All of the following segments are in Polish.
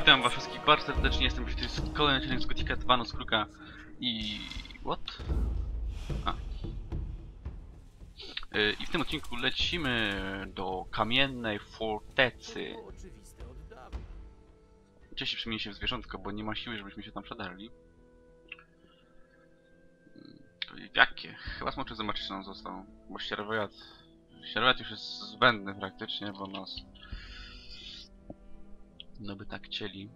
Witam was wszystkich bardzo serdecznie, jestem już kolejny odcinek z Gothica 2, Noc Kruka i... what? I w tym odcinku lecimy do kamiennej fortecy. Cieszę się przemienić się w zwierzątko, bo nie ma siły, żebyśmy się tam przedarli. Jakie? Chyba smoczy zobaczyć nam został, bo sierwojad już jest zbędny praktycznie, bo nas... no by tak chcieli.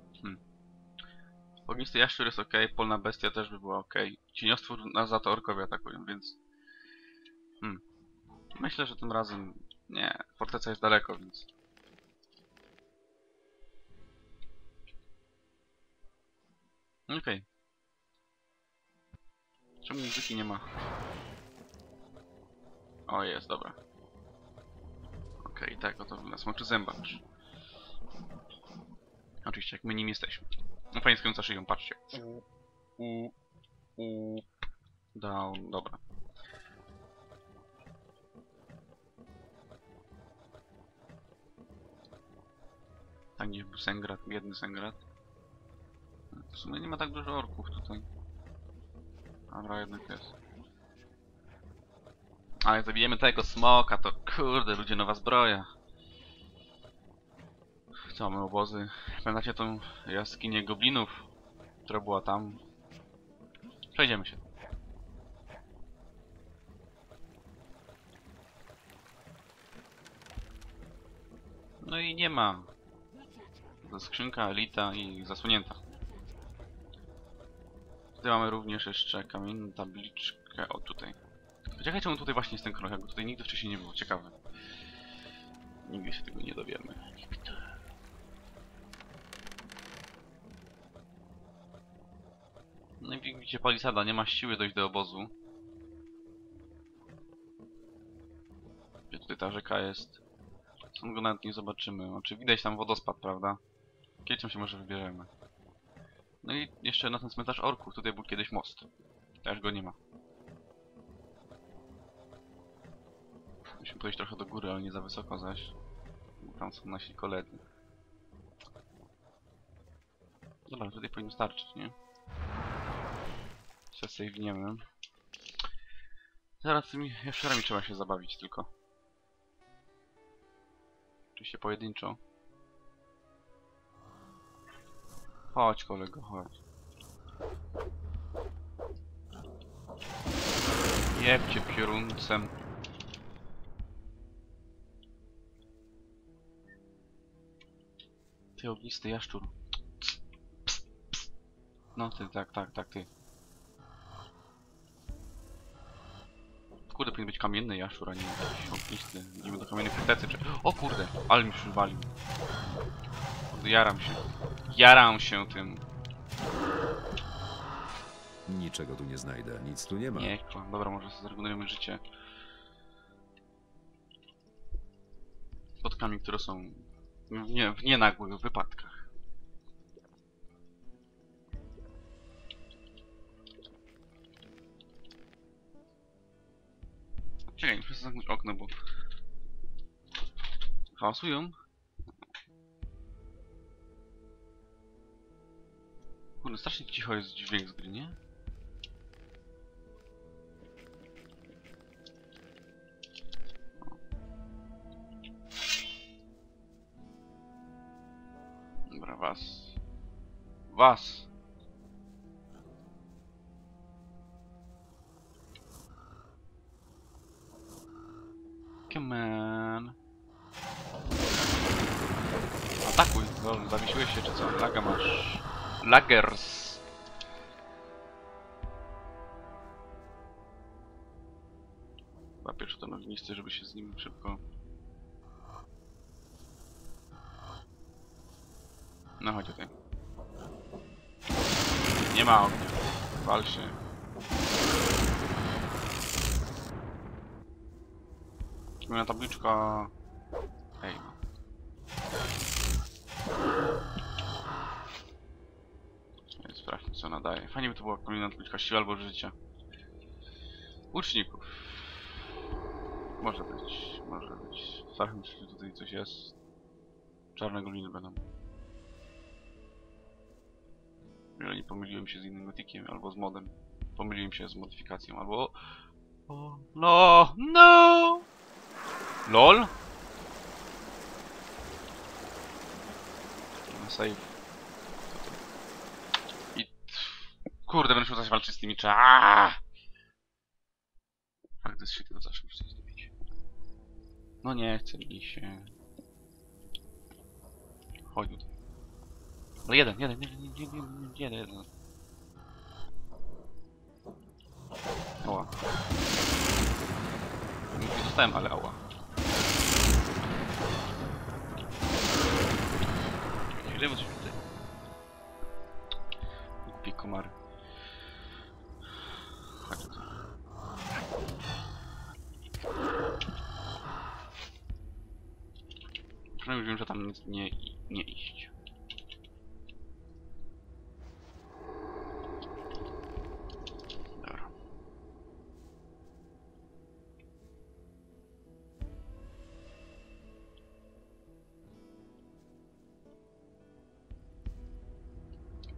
Ognisty jaszczur jest ok, polna bestia też by była ok. Cieniostwór nas za to orkowie atakują, więc... myślę, że tym razem... nie, forteca jest daleko, więc... Okej. Czemu muzyki nie ma? O, jest, dobra. Okej, tak, oto nas moczy zębacz. Oczywiście, jak my nim jesteśmy. No fajnie skręca szyją, patrzcie. Down, dobra. Tak, gdzieś był Sengrat, biedny Sengrat. W sumie nie ma tak dużo orków tutaj. Dobra, jednak jest. Ale jak zabijemy tego smoka, to kurde, ludzie, nowa zbroja. Co, mamy obozy? Pamiętacie tą jaskinię goblinów, która była tam? Przejdziemy się. No i nie ma. Skrzynka, elita i zasłonięta. Tutaj mamy również jeszcze kamienną tabliczkę. O, tutaj. Ciekawe, czemu tutaj właśnie jest ten krok, bo tutaj nigdy wcześniej nie było. Ciekawe. Nigdy się tego nie dowiemy. No i widzicie, palisada, nie ma siły dojść do obozu. Gdzie tutaj ta rzeka jest? Stąd go nawet nie zobaczymy. Znaczy, widać tam wodospad, prawda? Kiedyś się może wybierzemy. No i jeszcze na ten cmentarz orków. Tutaj był kiedyś most. Też go nie ma. Musimy podejść trochę do góry, ale nie za wysoko zaś. Tam są nasi koledzy. Dobra, tutaj powinno starczyć, nie? Się sejwniemy. Zaraz tymi jaszczurami trzeba się zabawić tylko. Oczywiście pojedynczo. Chodź, kolego, chodź. Jebcie pioruncem. Ty ognisty jaszczur. No ty, tak, ty. Kurde, powinien być kamienny jaszczur, a nie ognisty. Idziemy do kamiennej fortecy, czy... O kurde, ale mi się walił. Jaram się. Jaram się tym. Niczego tu nie znajdę, nic tu nie ma. Nie, dobra, może sobie zregenerujemy życie. Spotkami, które są w nienagłych wypadkach. Czekaj, muszę zamknąć okno, bo... hałasują. Kurde, strasznie cicho jest dźwięk z gry, nie? Dobra, was! Come on! Atakuj! Dobrze, zawiesiłeś się czy co? Laga masz. Lagers. Papież to ognisty, żeby się z nim szybko... No chodź tutaj. Nie ma ognia. Wal się. Moja tabliczka... Ej. Sprawdźmy, co nadaje. Fajnie by to była kolejna tabliczka siły albo życia. Łuczników. Może być, może być. Strach mi się, tutaj coś jest. Czarne goliny będą. Jeżeli pomyliłem się z innym gotikiem, albo z modem. Pomyliłem się z modyfikacją, albo... O, no! No! LOL? Save. I... Kurde, będę musiał zaś walczyć z tymi cza. Fakt jest, się tego zawsze muszę zrobić. No nie, chcę mi się... Chodź tutaj. No jeden. Ała. Nie zostałem, ale ała. Ile masz tutaj? Głupie komary. Chodź tutaj. Przynajmniej wiem, że tam nic nie iść.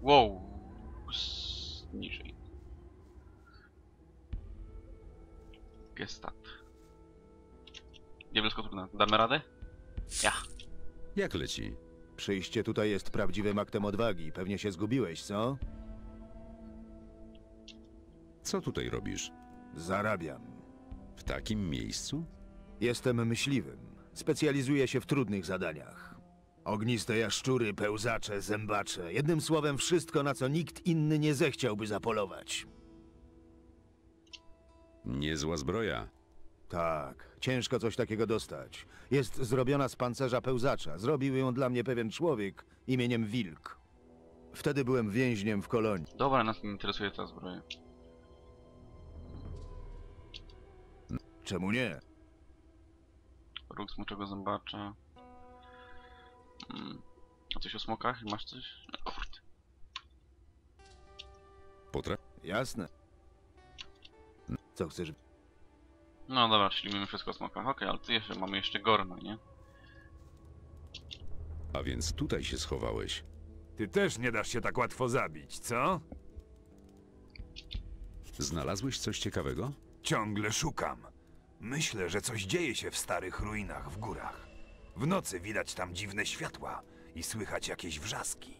Wow, niżej. Gestat. Diabelsko trudno. Damy radę? Ja. Jak leci? Przyjście tutaj jest prawdziwym aktem odwagi. Pewnie się zgubiłeś, co? Co tutaj robisz? Zarabiam. W takim miejscu? Jestem myśliwym. Specjalizuję się w trudnych zadaniach. Ogniste jaszczury, pełzacze, zębacze. Jednym słowem wszystko, na co nikt inny nie zechciałby zapolować. Niezła zbroja. Tak, ciężko coś takiego dostać. Jest zrobiona z pancerza pełzacza. Zrobił ją dla mnie pewien człowiek imieniem Wilk. Wtedy byłem więźniem w kolonii. Dobra, nas nie interesuje ta zbroja. Czemu nie? Róg smoczego zębacza. A coś o smokach? Masz coś? No, kurde. Jasne. Co chcesz? No dobra, ślimimy wszystko o smokach. Okej, ale tu jeszcze mamy gorna, nie? A więc tutaj się schowałeś. Ty też nie dasz się tak łatwo zabić, co? Znalazłeś coś ciekawego? Ciągle szukam. Myślę, że coś dzieje się w starych ruinach w górach. W nocy widać tam dziwne światła i słychać jakieś wrzaski.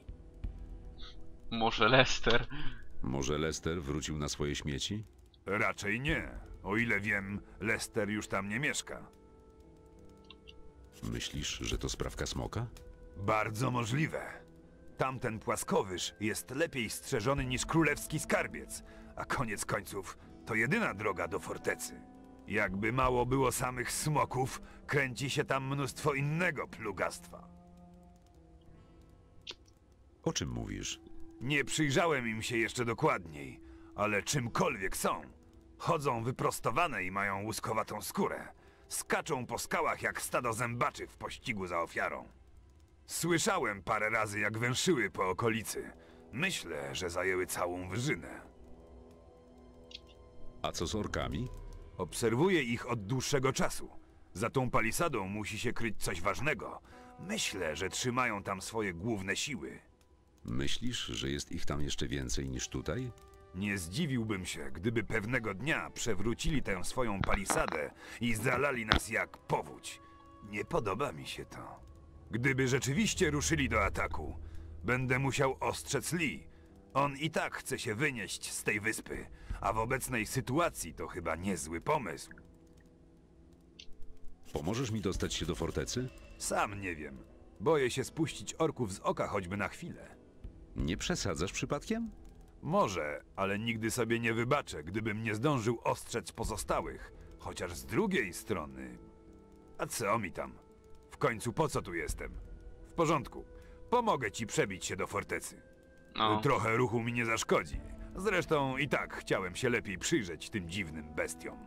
Może Lester? Może Lester wrócił na swoje śmieci? Raczej nie. O ile wiem, Lester już tam nie mieszka. Myślisz, że to sprawka smoka? Bardzo możliwe. Tamten płaskowyż jest lepiej strzeżony niż królewski skarbiec, a koniec końców to jedyna droga do fortecy. Jakby mało było samych smoków, kręci się tam mnóstwo innego plugastwa. O czym mówisz? Nie przyjrzałem im się jeszcze dokładniej, ale czymkolwiek są. Chodzą wyprostowane i mają łuskowatą skórę. Skaczą po skałach jak stado zębaczy w pościgu za ofiarą. Słyszałem parę razy, jak węszyły po okolicy. Myślę, że zajęły całą wyżynę. A co z orkami? Obserwuję ich od dłuższego czasu. Za tą palisadą musi się kryć coś ważnego. Myślę, że trzymają tam swoje główne siły. Myślisz, że jest ich tam jeszcze więcej niż tutaj? Nie zdziwiłbym się, gdyby pewnego dnia przewrócili tę swoją palisadę i zalali nas jak powódź. Nie podoba mi się to. Gdyby rzeczywiście ruszyli do ataku, będę musiał ostrzec Lee. On i tak chce się wynieść z tej wyspy. A w obecnej sytuacji to chyba niezły pomysł. Pomożesz mi dostać się do fortecy? Sam nie wiem. Boję się spuścić orków z oka choćby na chwilę. Nie przesadzasz przypadkiem? Może, ale nigdy sobie nie wybaczę, gdybym nie zdążył ostrzec pozostałych. Chociaż z drugiej strony... A co mi tam? W końcu po co tu jestem? W porządku. Pomogę ci przebić się do fortecy. No. Trochę ruchu mi nie zaszkodzi. Zresztą i tak chciałem się lepiej przyjrzeć tym dziwnym bestiom.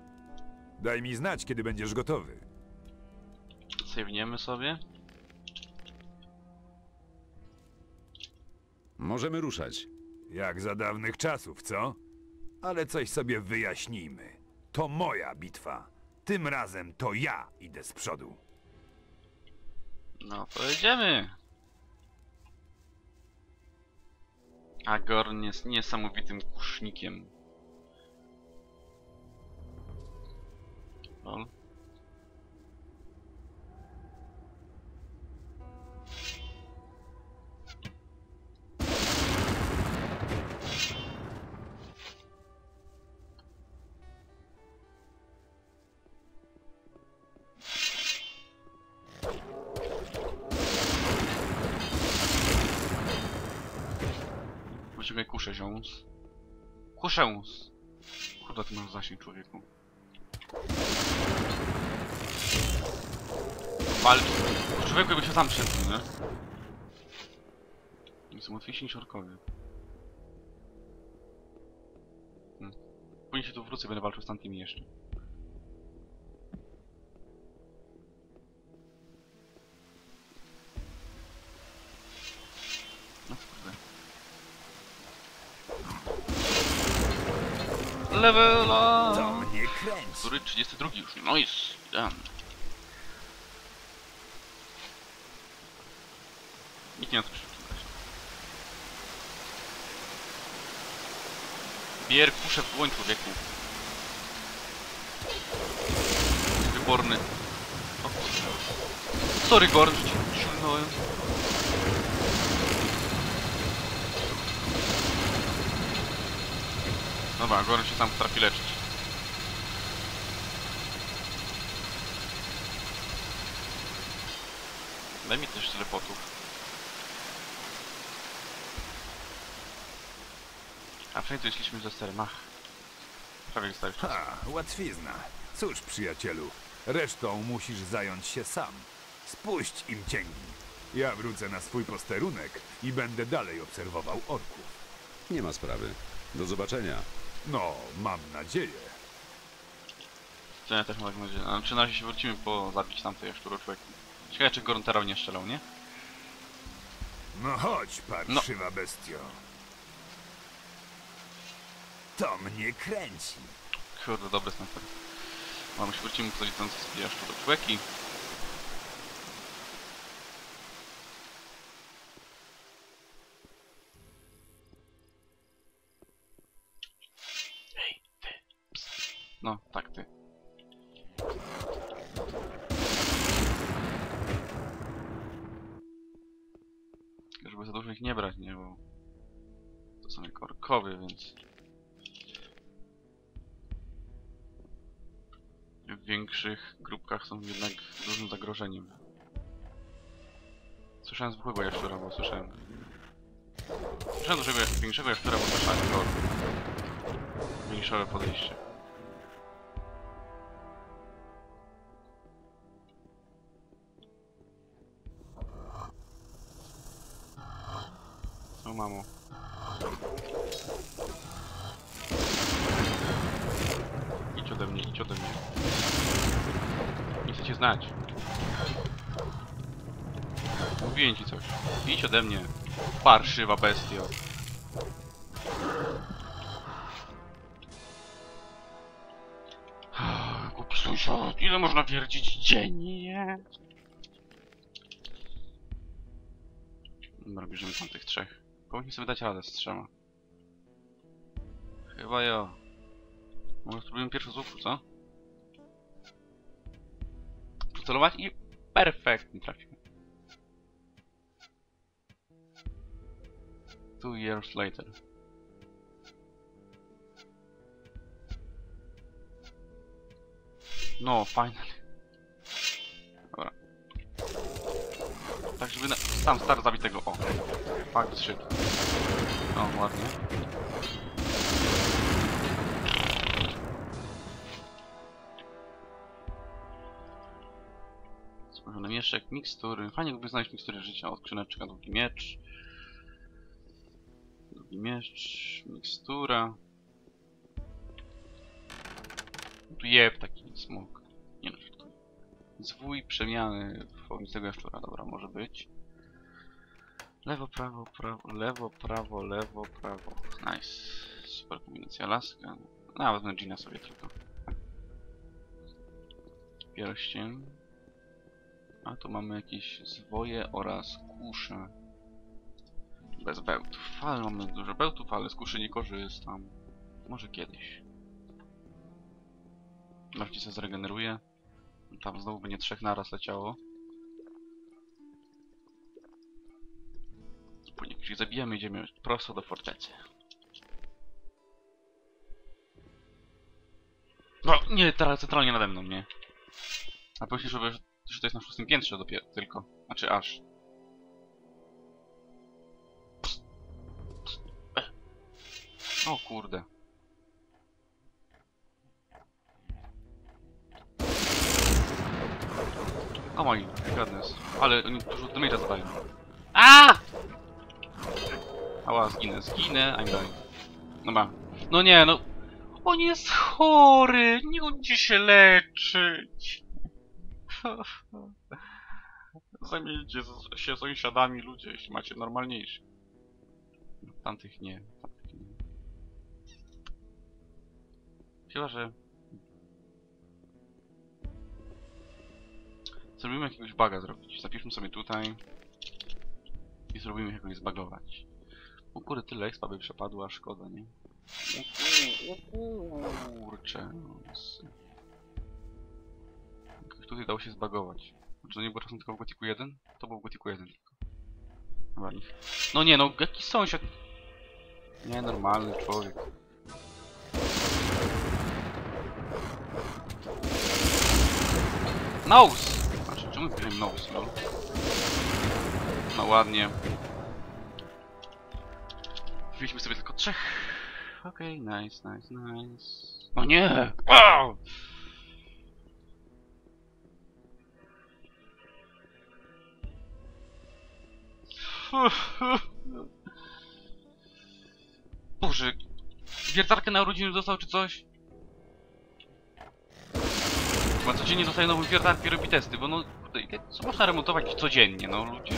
Daj mi znać, kiedy będziesz gotowy. Sejwniemy sobie. Możemy ruszać. Jak za dawnych czasów, co? Ale coś sobie wyjaśnijmy. To moja bitwa. Tym razem to ja idę z przodu. No, pojedziemy. A Gorn jest niesamowitym kusznikiem. Lol. Czekaj, kuszę ziąs. Kuszę! Kurde, ty masz zasięg, człowieku. Walcz. Człowieku, jakby się sam przeszedł, nie? Nie są łatwiejsi niż orkowie. Później się tu wrócę, będę walczył z tamtymi jeszcze. Level up! Który 32 już nie. No i dam. Nikt nie ma co przeczytać. Bier kuszę w dłoń, człowieku. Wyborny. O, sorry, Gorn, że cię sięgnąłem. Dobra, Gorn się tam trafi leczyć. Daj mi też tyle potów. A przynajmniej tu jesteśmy z lesterem. Ach. Prawie stary czas. Ha, łatwizna. Cóż, przyjacielu, resztą musisz zająć się sam. Spuść im cięgi. Ja wrócę na swój posterunek i będę dalej obserwował orków. Nie ma sprawy. Do zobaczenia. No, mam nadzieję. To ja też mam nadzieję. A czy na razie się wrócimy po zabić tamte jeszcze człowieka. Ciekawe, czy Gorn teraz nie strzelał, nie? No chodź, parszywa no. Bestio. To mnie kręci. Kurde, dobry snajper. Mamy się wrócimy po tam jeszcze do człowieki. No, tak ty. Żeby za dużo ich nie brać, nie, bo to są jak orkowie, więc w większych grupkach są jednak dużym zagrożeniem. Słyszałem zwykłego jaszczura, bo słyszałem. Słyszałem dużego, większego jaszczura, bo słyszałem mniejszowe podejście. Mamo. Idź ode mnie, idź ode mnie. Nie chcę cię znać. Mówiłem ci coś. Idź ode mnie, parszywa bestio. Głupi sąsiad, ile można wiercić dziennie? Dobra, bierzemy tam tych trzech. Powinniśmy sobie dać radę z trzema. Chyba ja. Może spróbujemy pierwszy z łuku, co? Przycelować i perfektnie trafimy. 2 years later. No, finally. Dobra. Tak, żeby sam stary zabić tego. O. Fakt szybko. No, ładnie. Spojrzony mieszek, mikstury. Fajnie jakby znaleźć mikstury życia. Od skrzyneczka, długi miecz. Długi miecz, mikstura. Tu jeb taki smok. Nie no, zwój przemiany w ognistego jaszczura. Dobra, może być. Lewo, prawo, prawo, lewo, prawo, lewo, prawo. Nice. Super kombinacja laska. Nawet na Gina sobie tylko. Pierścień. A tu mamy jakieś zwoje oraz kusze. bez bełtów. Ale mamy dużo bełtów, ale z kuszy nie korzystam. Może kiedyś. Marci się zregeneruje. Tam znowu będzie trzech naraz leciało. Później, jeśli zabijamy, idziemy prosto do fortecy. No, nie, teraz centralnie nade mną, nie? A myślisz, że to jest na 6. piętrze dopiero, tylko. Znaczy aż. O kurde. O my goodness. Ale oni dużo damage'a zadają. Aaaa! Ała, zginę, zginę, I'm dying. No ma. No nie, no. On jest chory! Nie uda się leczyć! Zamieńcie się sąsiadami, ludzie, jeśli macie normalniejszy. Tamtych nie. Chyba, że... Zrobimy jakiegoś buga zrobić. Zapiszmy sobie tutaj. I zrobimy jakoś zbagować. O kurde, tyle expa by przepadła, szkoda, nie? Kurczę. Tutaj dało się zbagować. Czy to nie było czasem tylko w Gothicu 1? To było w Gothicu 1 tylko. No nie, no jaki sąsiad... Nie, normalny człowiek. Nose! Znaczy, czemu bierzemy nose, lol? No ładnie. Wzięliśmy sobie tylko trzech. Okej, okay, nice, nice, nice. O nie! Wow! Boże, wiertarkę na urodziny dostał czy coś? Chyba codziennie dostaje nową wiertarkę i robi testy, bo no... Co można remontować codziennie, no ludzie?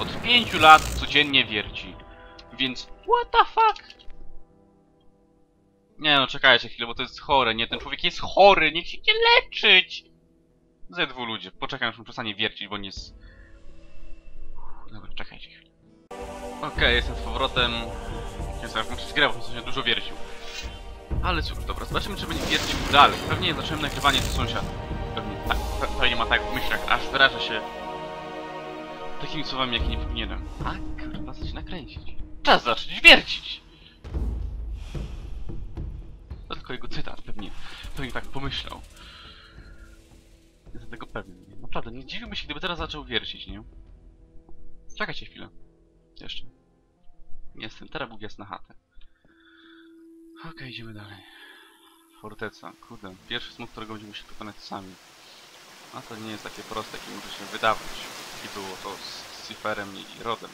Od 5 lat codziennie wierci. Więc... What the fuck? Nie no, czekajcie chwilę, bo to jest chore, nie? Ten człowiek jest chory, niech się nie leczyć! Ze dwóch ludzie, poczekam, aż on przestanie wiercić, bo nie jest... Dobra, czekajcie chwilę. Okej, jestem z powrotem. Nie wiem, muszę się grę, bo w sensie dużo wiercił. Ale cóż, dobra, zobaczymy, czy będzie wiercił dalej. Pewnie zacząłem nagrywanie do sąsiada. Pewnie tak, pewnie ma tak w myślach, aż wyraża się... takimi słowami, jak nie powinienem. A kurwa, zacznie nakręcić. Czas zacząć wiercić! To tylko jego cytat, pewnie tak pomyślał. Jestem tego pewien, nie? Naprawdę, nie dziwiłbym się, gdyby teraz zaczął wiercić, nie? Czekajcie chwilę. Jeszcze. Jestem, teraz był wjazd na chatę. Okej, idziemy dalej. Forteca, kurde. Pierwszy smok, którego będziemy się pokonać sami. A to nie jest takie proste, jakie może się wydawać. I było to z Cyferem i Rodem.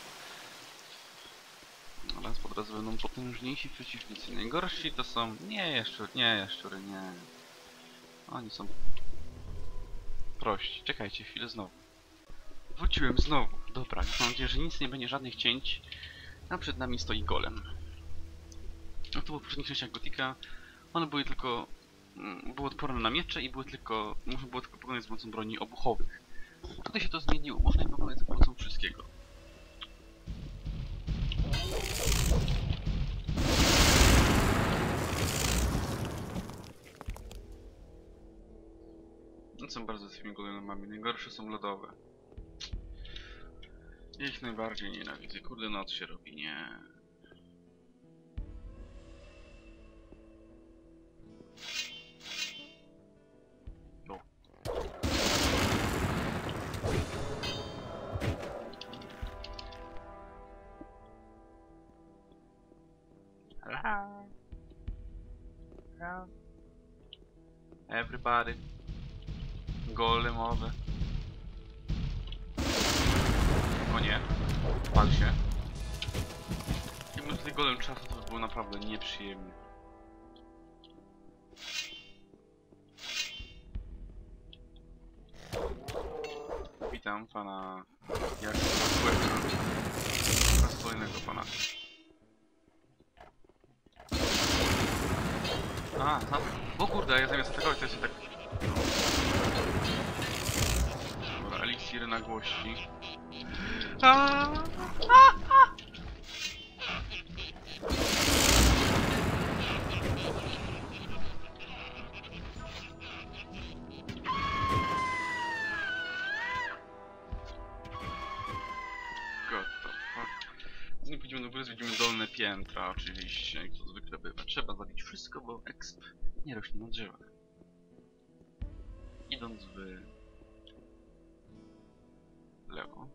Ale po drodze będą potężniejsi przeciwnicy. Najgorsi to są... Nie, jaszczury, nie, jaszczury, nie. Oni są... prości. Czekajcie chwilę znowu. Wróciłem znowu. Dobra, mam nadzieję, że nic nie będzie, żadnych cięć. A przed nami stoi golem. No to było w poprzednich częściach Gothica. One były tylko... były odporne na miecze i były tylko... można było tylko pokonać z pomocą broni obuchowych. A tutaj się to zmieniło. Można je pokonać z pomocą wszystkiego. No są bardzo z tymi golemami. Najgorsze są lodowe. Ich najbardziej nienawidzę. Kurde, noc się robi, nie. No. Hello. Everybody. Golemowe. O nie, pal się. Gdybym tutaj golem czasu, to by było naprawdę nieprzyjemnie. Witam pana... jak to dostojnego pana. A, tak. O kurde, ja zamiast atakować, to jest tak... Eliksiry nagłości. No, pójdziemy do góry, widzimy dolne piętra, oczywiście, jak to zwykle bywa. Trzeba zabić wszystko, bo exp nie rośnie na drzewach. Idąc w lewo.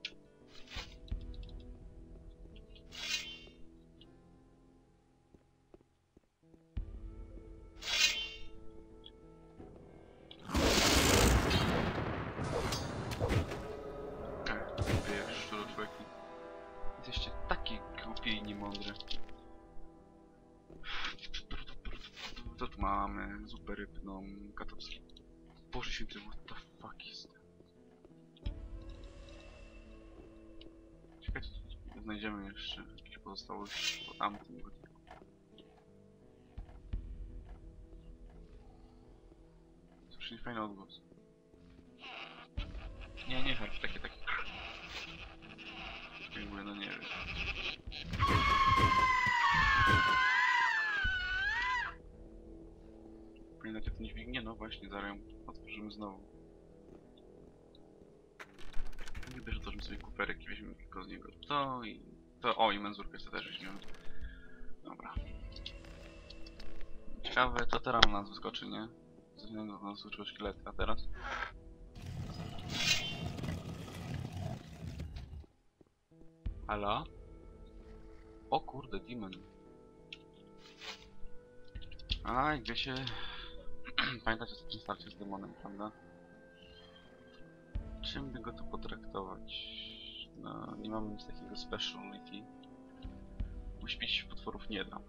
Co tu mamy? Zupę rybną, katowski. Boże święty, what the fuck jest? Czekajcie, znajdziemy jeszcze jakieś pozostałości po tamtym godzinie. Słyszę fajny odgłos. Nie, nie harcz, takie. Dziękuję, no nie wiem. Powinna cię to nie dźwignie, no właśnie, zaraz otworzymy znowu. Nie bierze to, że sobie kuperek i weźmiemy tylko z niego to i... to, o, i menzurkę sobie też weźmiemy. Dobra. Ciekawe, to teraz na nas wyskoczy, nie? Ze względu na nas uczyło szkieletka teraz. Halo? O kurde, demon. A gdzie się... Pamiętacie o tym starcie z demonem, prawda? Czym by go tu potraktować? No, nie mamy nic takiego speciality. Uśpić się potworów nie da.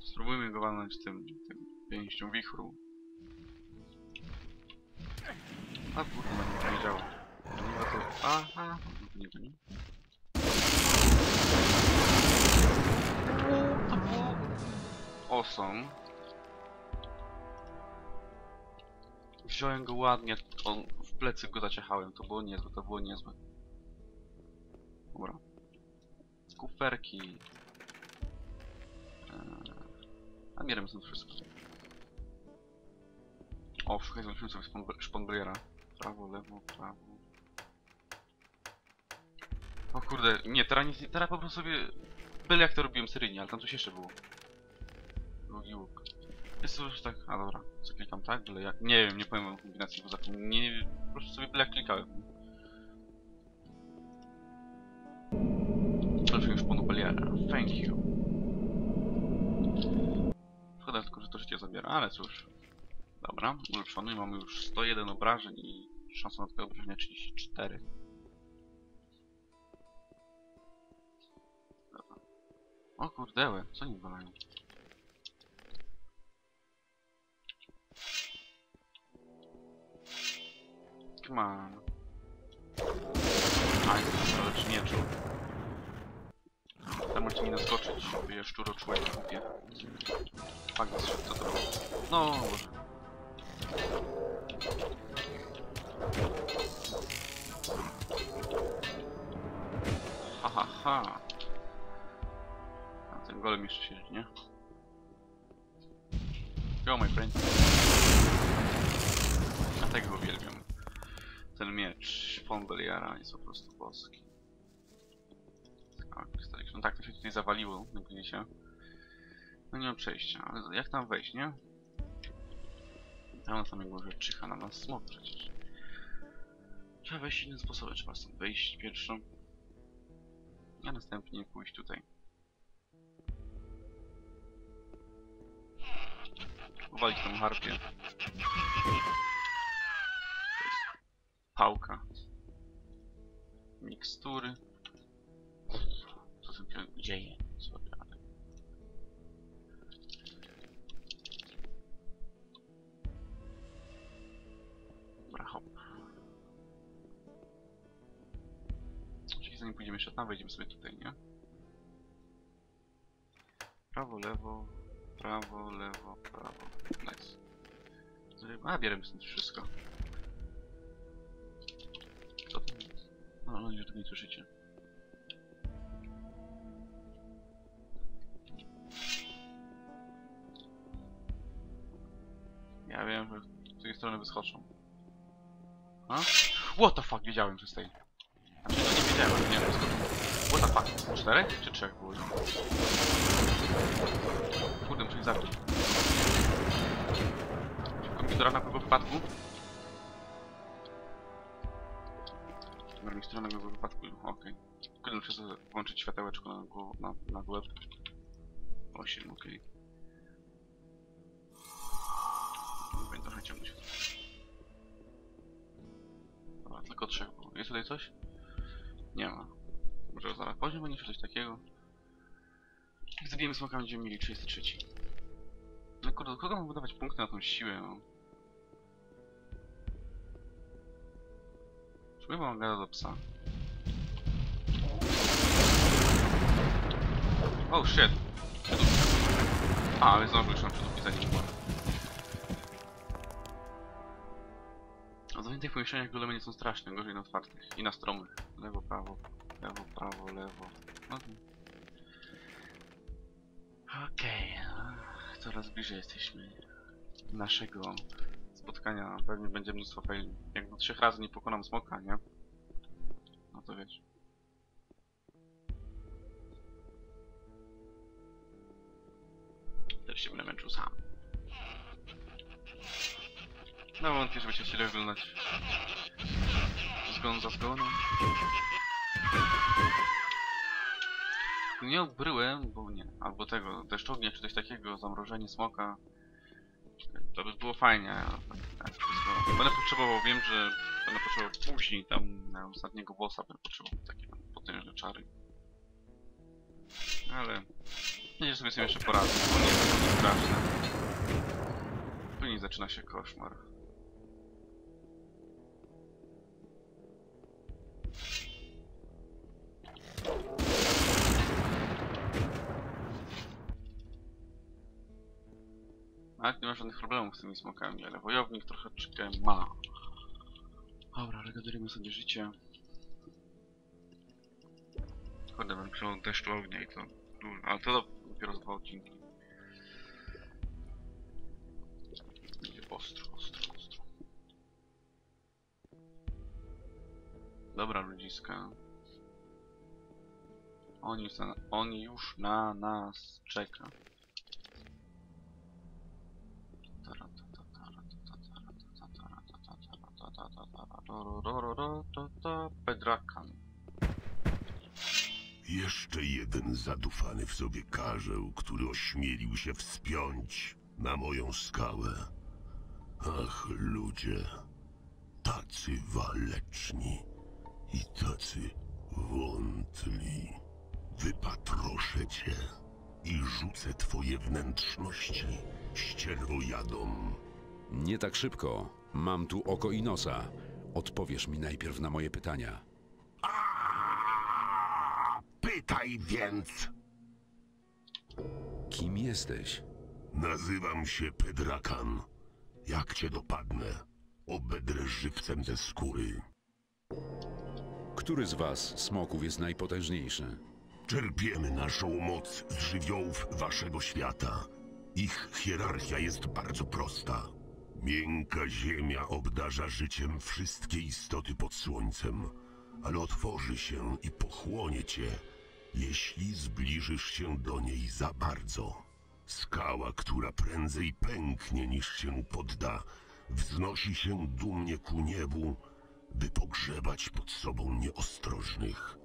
Spróbujmy go walnąć tym pięścią wichru. A kurde, nie powiedziało. Aha, nie wiem. O, są. Wziąłem go ładnie, on w plecy go zaciechałem. To było niezłe. Dobra. Kuferki. A mierem są wszystko. O, szukaj, zobaczymy sobie szponbriera. Prawo, lewo, prawo. O kurde, nie, teraz nic nie, teraz po prostu sobie... Byle jak to robiłem seryjnie, ale tam coś jeszcze było. Drugi łuk. Jest to już tak... A dobra, co klikam tak, byle jak... Nie wiem, nie powiem o kombinacji, bo za tym nie... Po prostu sobie byle jak klikałem. Proszę już panu Beliara, thank you. Szkoda tylko, że to życie zabiera, ale cóż. Dobra, ulepszony, mamy już 101 obrażeń i szansa na takie obrażenia 34. Dobra. O kurdełe, co nie walają? Come on. Aj, ale czy nie czuł? Tam macie mi naskoczyć, bo ja szczuro czułem w kupie. Fakt jest, że to zrobię. No, Boże. Ha, ha, ha. A ten golem jeszcze siedzi, nie? Go, my friend. A tego uwielbiam. Ten miecz Beliara jest po prostu boski. No tak to się tutaj zawaliło, widzicie? No nie ma przejścia, ale jak tam wejść, nie? Tam na samej górze czyha na nas smok przecież. Trzeba wejść innym sposobem, trzeba stąd wejść pierwszą, a następnie pójść tutaj. Uwalić tą harpię. Pałka. Mikstury. Co się dzieje? Sorry, ale... Dobra, hop. Czyli zanim pójdziemy jeszcze tam, wejdziemy sobie tutaj, nie? Prawo, lewo, prawo. Nice. A, bierzemy stąd wszystko. No, mam nadzieję, że nie słyszycie. Ja wiem, że z tej strony wyskoczą. A? What the fuck, wiedziałem przez tej. Nie wiedziałem, nie wiem. What the fuck, 4 czy 3 było? Kurde, muszę ich zabić. Komputer na kogo wypadku? Druga strona kogo wypadku, okej. Kurde, muszę włączyć światełeczko na głowę. 8, okej. Będę trochę ciemno się. Dobra, tylko 3 było. Jest tutaj coś? Nie ma. Może zaraz poziom będzie, czy coś takiego. Jak zabijemy smoka, będziemy mieli 33. No kurde, kogo mam wydawać punkty na tą siłę, no? Chyba mam gada do psa. Oh shit! A, ale znowu już mam przedługi za nim. A zamknięte w pomieszczeniach golemy nie są straszne, gorzej na otwartych i na stromych. Lewo, prawo. Lewo, prawo, lewo. Okay. Okej, coraz bliżej jesteśmy naszego spotkania. Pewnie będzie mnóstwo faili. Jak na 3 razy nie pokonam smoka, nie? No to wiesz. Też się będę męczył sam. No wątpię, żeby się chcieli oglądać. Zgon za zgonem. Nie obryłem, bo nie, albo tego, deszczownia czy coś takiego, zamrożenie smoka. To by było fajnie, tak, będę potrzebował, wiem, że będę potrzebował później, tam na ostatniego bossa będę potrzebował takie potężne czary. Ale nie sobie jeszcze poradzę, bo nie jest to straszne. Później zaczyna się koszmar. Nawet nie ma żadnych problemów z tymi smokami, ale wojownik troszeczkę ma. Dobra, regenerujemy sobie życie. Kurde, bym przyjął deszczu ognia i to... Ale to dopiero z 2 odcinki. Będzie ostro, ostro, ostro. Dobra, ludziska. On już na nas czeka. Pedrakan. Jeszcze jeden zadufany w sobie karzeł, który ośmielił się wspiąć na moją skałę. Ach, ludzie, tacy waleczni i tacy wątli. Wypatroszę cię i rzucę twoje wnętrzności ścierwojadom. Nie tak szybko. Mam tu oko i nosa. Odpowiesz mi najpierw na moje pytania. Pytaj więc! Kim jesteś? Nazywam się Pedrakan. Jak cię dopadnę, obedrę żywcem ze skóry. Który z was, smoków, jest najpotężniejszy? Czerpiemy naszą moc z żywiołów waszego świata. Ich hierarchia jest bardzo prosta. Miękka ziemia obdarza życiem wszystkie istoty pod słońcem, ale otworzy się i pochłonie cię, jeśli zbliżysz się do niej za bardzo. Skała, która prędzej pęknie niż się podda, wznosi się dumnie ku niebu, by pogrzebać pod sobą nieostrożnych.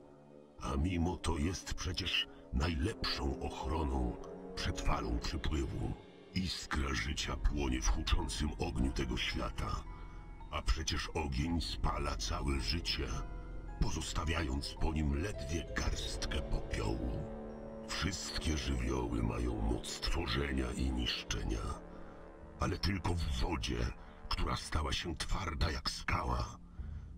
A mimo to jest przecież najlepszą ochroną przed falą przypływu. Iskra życia płonie w huczącym ogniu tego świata, a przecież ogień spala całe życie, pozostawiając po nim ledwie garstkę popiołu. Wszystkie żywioły mają moc tworzenia i niszczenia, ale tylko w wodzie, która stała się twarda jak skała,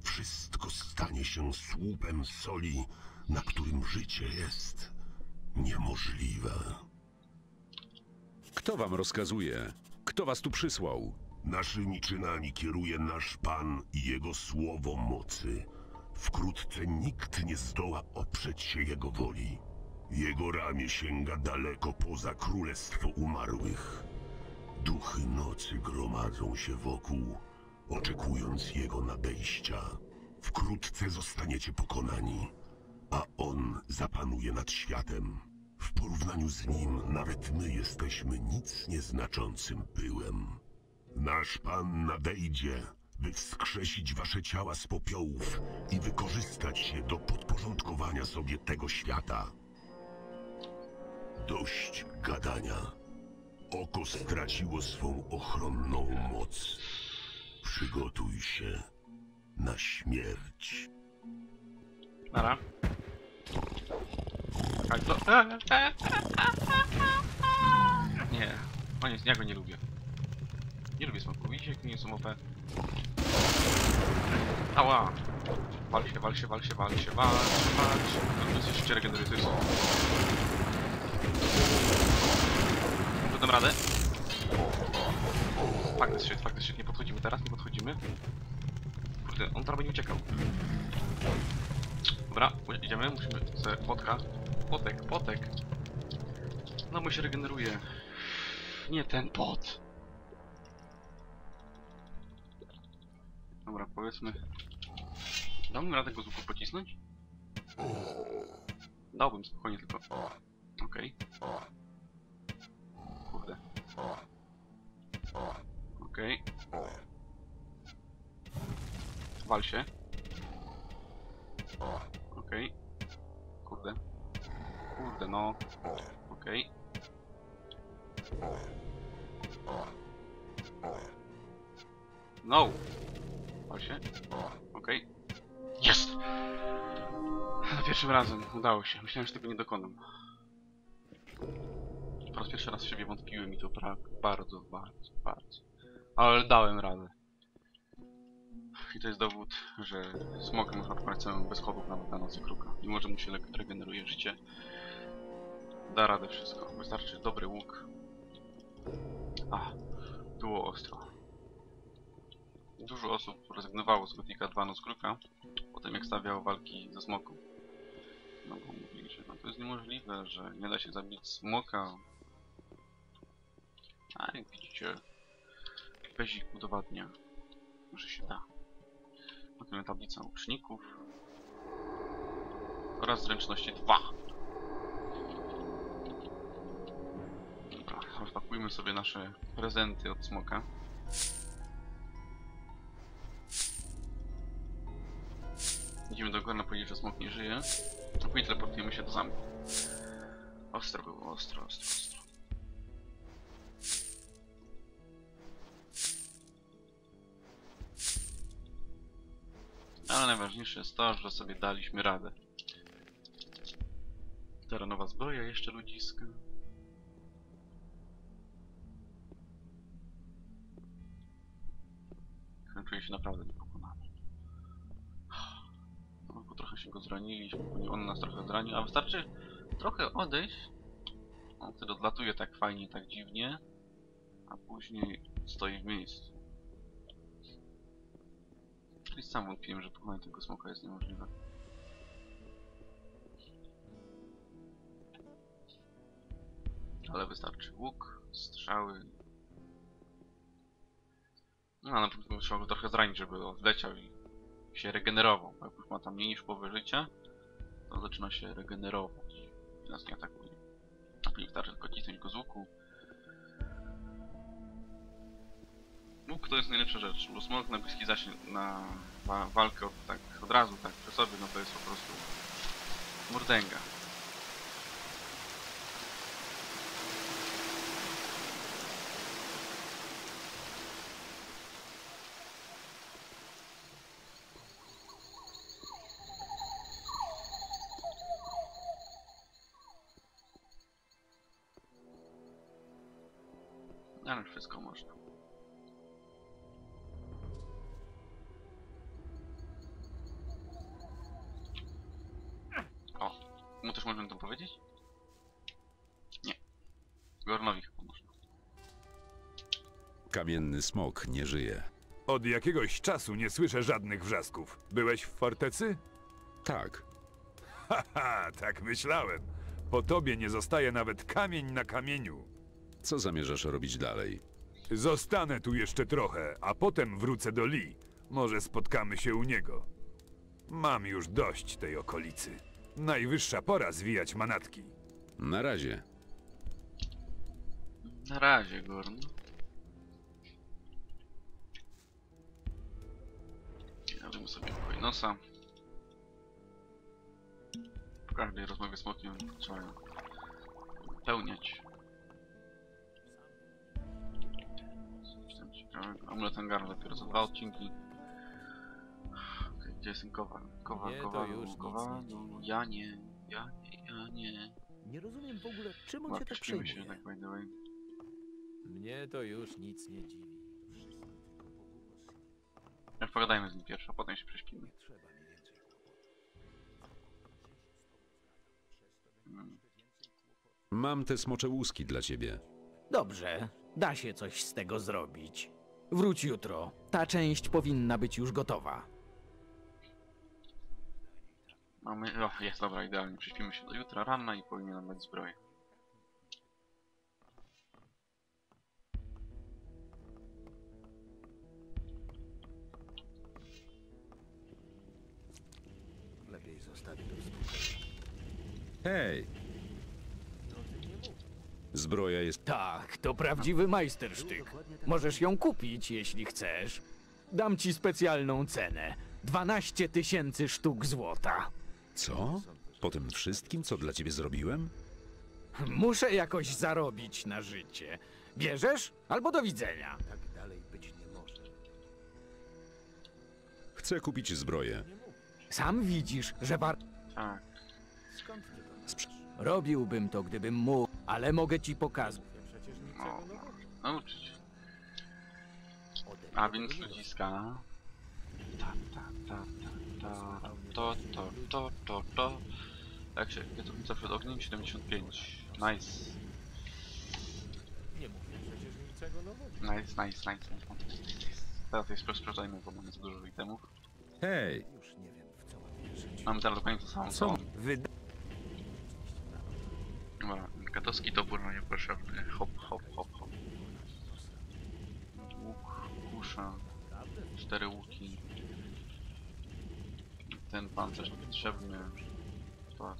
wszystko stanie się słupem soli, na którym życie jest niemożliwe. Kto wam rozkazuje? Kto was tu przysłał? Naszymi czynami kieruje nasz Pan i jego słowo mocy. Wkrótce nikt nie zdoła oprzeć się jego woli. Jego ramię sięga daleko poza królestwo umarłych. Duchy nocy gromadzą się wokół, oczekując jego nadejścia. Wkrótce zostaniecie pokonani, a on zapanuje nad światem. W porównaniu z nim nawet my jesteśmy nic nieznaczącym pyłem. Nasz Pan nadejdzie, by wskrzesić wasze ciała z popiołów i wykorzystać je do podporządkowania sobie tego świata. Dość gadania. Oko straciło swą ochronną moc. Przygotuj się na śmierć. Nara. Tak to... Nie, koniec, ja go nie lubię. Nie lubię smoków, widzicie, jak nie są OP. Ała! Wal się. No to jest jeszcze regeneruj, to jest... Dam radę. Fakt jest, nie podchodzimy teraz, Kurde, on tam będzie uciekał. Dobra, idziemy, musimy sobie potek. No bo się regeneruje. Nie ten pot. Dobra, powiedzmy. Dałbym radę go z łuku pocisnąć? Dałbym spokojnie tylko. Okej. Kurde. Okej. Wal się. Okej. Kurde. Kurde no. Okej. No! Wal się. Okej. Jest! Za pierwszym razem udało się. Myślałem, że tego nie dokonam. Po raz pierwszy raz w siebie wątpiłem i to bardzo. Ale dałem radę. I to jest dowód, że smoka można pokonać całym bez chorób nawet na Nocy Kruka. Mimo, że mu się regeneruje życie, da radę wszystko. Wystarczy dobry łuk. Było ostro. Dużo osób rezygnowało z Gothica 2 Noc Kruka, potem jak stawiało walki ze smoką. No bo mówili, że no to jest niemożliwe, że nie da się zabić smoka. A jak widzicie, Pezik udowadnia, że się da. Mamy tablicę łuczników oraz zręczności 2. Dobra, rozpakujmy sobie nasze prezenty od smoka. Idziemy do Gorna, powiedzieć, że smok nie żyje. No później teleportujemy się do zamku. Ostro było, ostro. Ale najważniejsze jest to, że sobie daliśmy radę. Terenowa zbroja, jeszcze ludziska. Czuję się naprawdę niepokonany. Trochę się go zraniliśmy, bo on nas trochę zranił, a wystarczy trochę odejść. On wtedy odlatuje tak fajnie, tak dziwnie, a później stoi w miejscu. Czyli sam wątpiłem, że pokonanie tego smoka jest niemożliwe. Ale wystarczy łuk, strzały. No, na pewno trzeba go trochę zranić, żeby odleciał i się regenerował. Jak już ma tam mniej niż połowę życia, to zaczyna się regenerować i nas nie atakuje. A później wystarczy tylko cisnąć go z łuku. Łuk to jest najlepsza rzecz, bo smok na bliski zasięg, na walkę tak od razu, tak przy sobie, no to jest po prostu mordęga. Ale wszystko można. O, mu też możemy to powiedzieć? Nie. Gornowi chyba można. Kamienny smok nie żyje. Od jakiegoś czasu nie słyszę żadnych wrzasków. Byłeś w fortecy? Tak. Haha, tak myślałem. Po tobie nie zostaje nawet kamień na kamieniu. Co zamierzasz robić dalej? Zostanę tu jeszcze trochę, a potem wrócę do Lee. Może spotkamy się u niego. Mam już dość tej okolicy. Najwyższa pora zwijać manatki. Na razie. Na razie, Gorn. Ja sobie nosa. W każdej rozmowie z smokiem trzeba pełniać. Amulet Angaru dopiero za 2 odcinki. Okay, gdzie jest ten kowal? Kowal, ja nie. Nie rozumiem w ogóle, czym on się tak przyjmuje. Mnie to już nic nie dziwi. Ja pogadajmy z nim pierwszy, a potem się prześpimy. Mam te smocze łuski dla ciebie. Dobrze, da się coś z tego zrobić. Wróć jutro. Ta część powinna być już gotowa. Mamy... O, jest, dobra, idealnie. Prześpimy się do jutra rana i powinienem mieć zbroję. Lepiej zostawię to w spokoju. Hej! Zbroja jest... Tak, to prawdziwy majstersztyk. Możesz ją kupić, jeśli chcesz. Dam ci specjalną cenę. 12 000 sztuk złota. Co? Po tym wszystkim, co dla ciebie zrobiłem? Muszę jakoś zarobić na życie. Bierzesz? Albo do widzenia. Tak dalej być nie może. Chcę kupić zbroję. Sam widzisz, że Tak. Skąd ty to masz? Robiłbym to, gdybym mógł, ale mogę ci pokazać. No, nauczyć. A więc ludziska. To. Jak się kierownica przed ogniem 75. Nice. Nie mówię przecież niczego nowego. Nice. Teraz jeszcze sprawdzajmy, bo mamy za dużo itemów. Hej! Już nie wiem w co mam wierzyć. Mamy teraz dokładnie to samo. Co? Dobra, katowski dobór na niepotrzebny. Hop. Łuk, kusza. 4 łuki. Ten pancerz niepotrzebny. To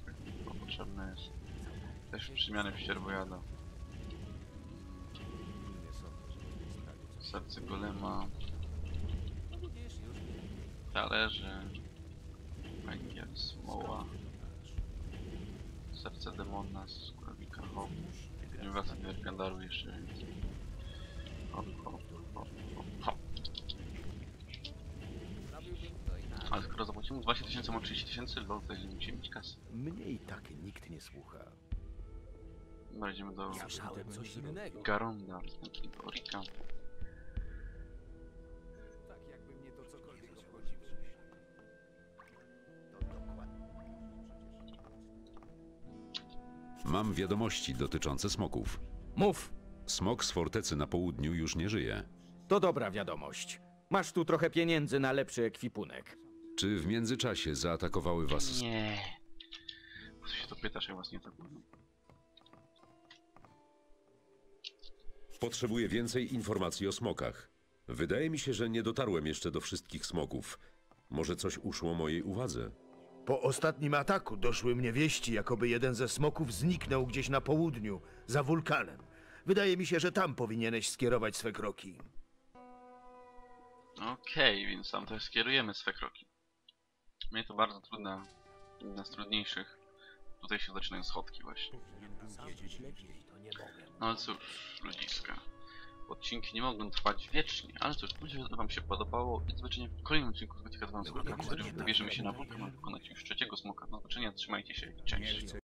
potrzebne jest. Też przemiany w sierwojada. Serce golema. Talerze. Węgiel, smoła. Serce demona, skórowika, hop. Nie wracam do Erkandaru jeszcze więcej. Hop. Ale skoro zapłacimy 20 000, ma 30 000, lol, to nie musimy mieć kasy. Mnie i tak nikt nie słucha. No, idziemy do... Garonda, do Orika. Tak jakby mnie to cokolwiek obchodzi. Mam wiadomości dotyczące smoków. Mów! Smok z fortecy na południu już nie żyje. To dobra wiadomość. Masz tu trochę pieniędzy na lepszy ekwipunek. Czy w międzyczasie zaatakowały was... Nie. Po co się to pytasz, ja was nie atakuję. Potrzebuję więcej informacji o smokach. Wydaje mi się, że nie dotarłem jeszcze do wszystkich smoków. Może coś uszło mojej uwadze. Po ostatnim ataku doszły mnie wieści, jakoby jeden ze smoków zniknął gdzieś na południu, za wulkanem. Wydaje mi się, że tam powinieneś skierować swe kroki. Okej, więc tam też skierujemy swe kroki. Mnie to bardzo trudne, jedna z trudniejszych. Tutaj się zaczynają schodki właśnie. No ale cóż, ludziska. Odcinki nie mogą trwać wiecznie, ale cóż, myślę, że wam się podobało i do zobaczenia w kolejnym odcinku z Gothic 2, w którym wybierzemy się na wulkan, aby wykonać już 3. smoka. Do zobaczenia, trzymajcie się i cześć.